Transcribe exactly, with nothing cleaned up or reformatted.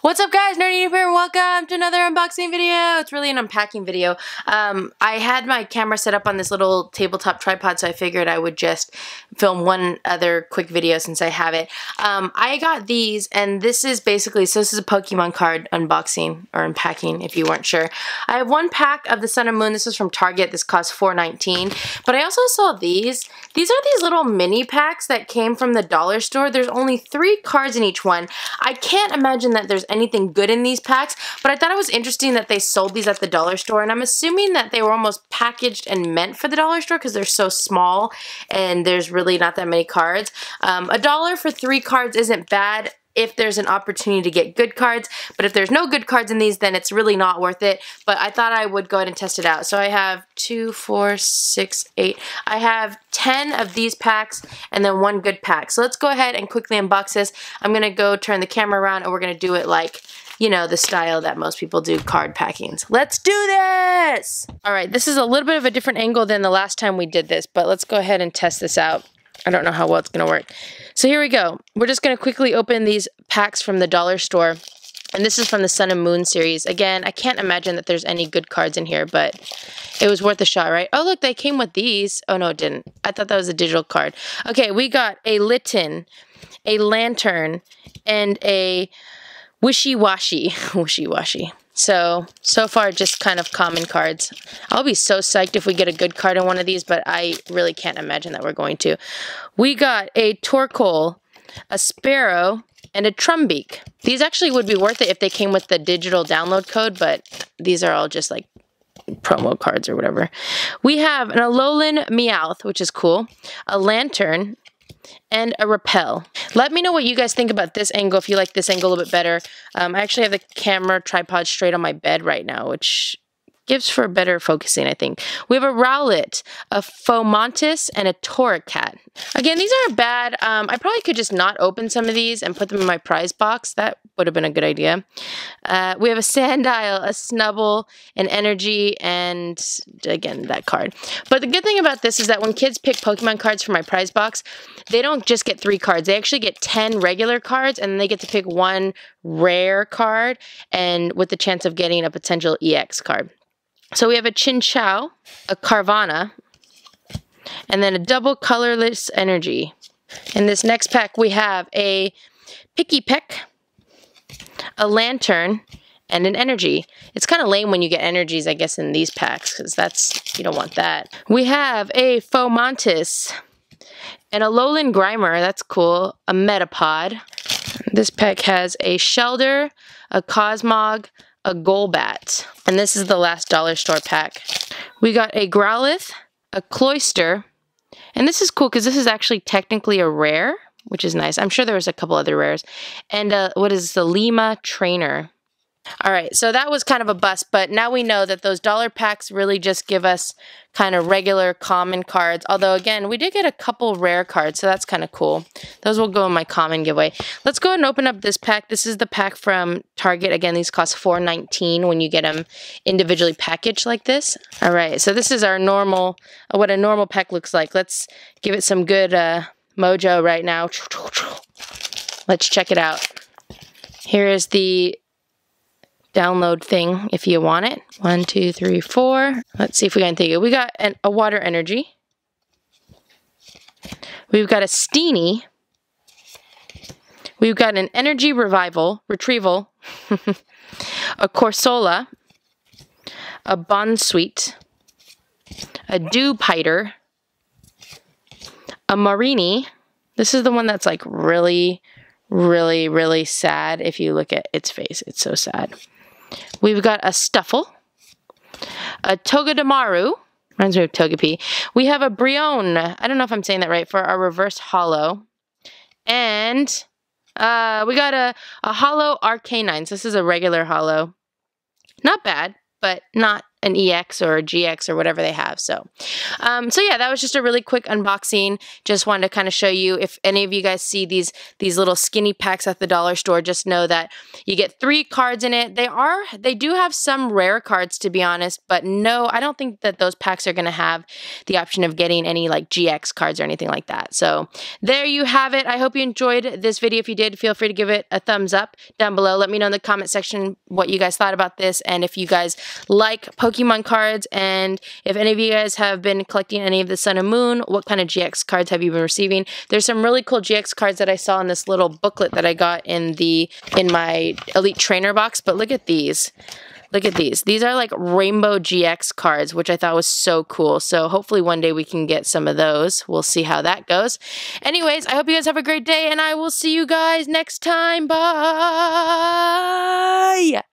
What's up guys, Nerdy Newb here, welcome to another unboxing video. It's really an unpacking video. Um, I had my camera set up on this little tabletop tripod, so I figured I would just film one other quick video since I have it. Um, I got these, and this is basically, so this is a Pokemon card unboxing, or unpacking if you weren't sure. I have one pack of the Sun and Moon. This was from Target, this cost four nineteen. But I also saw these. These are these little mini packs that came from the Dollar Store. There's only three cards in each one. I can't imagine that there's anything good in these packs, but I thought it was interesting that they sold these at the Dollar Store, and I'm assuming that they were almost packaged and meant for the Dollar Store because they're so small and there's really not that many cards. Um, a dollar for three cards isn't bad if there's an opportunity to get good cards, but if there's no good cards in these, then it's really not worth it. But I thought I would go ahead and test it out. So I have two, four, six, eight. I have ten of these packs and then one good pack. So let's go ahead and quickly unbox this. I'm gonna go turn the camera around and we're gonna do it like, you know, the style that most people do card packings. Let's do this! All right, this is a little bit of a different angle than the last time we did this, but let's go ahead and test this out. I don't know how well it's gonna work. So here we go. We're just gonna quickly open these packs from the Dollar Store. And this is from the Sun and Moon series. Again, I can't imagine that there's any good cards in here, but it was worth a shot, right? Oh, look, they came with these. Oh, no, it didn't. I thought that was a digital card. Okay, we got a Litten, a Lantern, and a Wishy Washy. Wishy Washy. So, so far, just kind of common cards. I'll be so psyched if we get a good card in one of these, but I really can't imagine that we're going to. We got a Torkoal, a Sparrow, and a Trumbeak. These actually would be worth it if they came with the digital download code, but these are all just like promo cards or whatever. We have an Alolan Meowth, which is cool, a Lantern, and a Repel. Let me know what you guys think about this angle, if you like this angle a little bit better. Um, I actually have the camera tripod straight on my bed right now, which gives for better focusing, I think. We have a Rowlet, a Fomontis, and a Toracat. Again, these aren't bad. Um, I probably could just not open some of these and put them in my prize box. That would have been a good idea. Uh, we have a Sandile, a Snubble, an Energy, and again, that card. But the good thing about this is that when kids pick Pokemon cards for my prize box, they don't just get three cards. They actually get ten regular cards, and then they get to pick one rare card, and with the chance of getting a potential E X card. So we have a Chin Chow, a Carvana, and then a Double Colorless Energy. In this next pack, we have a Picky Peck, a Lantern, and an Energy. It's kind of lame when you get Energies, I guess, in these packs, because that's, you don't want that. We have a Fomontis, and a Lowland Grimer, that's cool, a Metapod. This pack has a Shelder, a Cosmog, a Golbat, and this is the last Dollar Store pack. We got a Growlithe, a Cloyster, and this is cool because this is actually technically a rare, which is nice. I'm sure there was a couple other rares, and uh, what is the Lima Trainer. All right, so that was kind of a bust, but now we know that those dollar packs really just give us kind of regular common cards. Although, again, we did get a couple rare cards, so that's kind of cool. Those will go in my common giveaway. Let's go ahead and open up this pack. This is the pack from Target. Again, these cost four nineteen when you get them individually packaged like this. All right, so this is our normal, what a normal pack looks like. Let's give it some good uh, mojo right now. Let's check it out. Here is the download thing if you want it. One, two, three, four. Let's see if we can think of it. We got an, a Water Energy. We've got a Steenie. We've got an Energy Revival, Retrieval, a Corsola, a Bounsweet, a Dewpider, a Marini. This is the one that's like really, really, really sad. If you look at its face, it's so sad. We've got a Stuffle, a Togedemaru, reminds me of Togepi. We have a Brionne, I don't know if I'm saying that right, for our reverse hollow. And uh, we got a, a hollow Arcanine. So this is a regular hollow. Not bad, but not an E X or a G X or whatever they have. So, um, so yeah, that was just a really quick unboxing. Just wanted to kind of show you, if any of you guys see these these little skinny packs at the dollar store, just know that you get three cards in it. They are they do have some rare cards, to be honest, but no, I don't think that those packs are going to have the option of getting any like G X cards or anything like that. So there you have it. I hope you enjoyed this video. If you did, feel free to give it a thumbs up down below. Let me know in the comment section what you guys thought about this, and if you guys like Pokemon cards, and if any of you guys have been collecting any of the Sun and Moon, what kind of G X cards have you been receiving? There's some really cool G X cards that I saw in this little booklet that I got in the in my Elite Trainer box, but look at these. Look at these. These are like rainbow G X cards, which I thought was so cool. So hopefully one day we can get some of those. We'll see how that goes. Anyways, I hope you guys have a great day, and I will see you guys next time. Bye!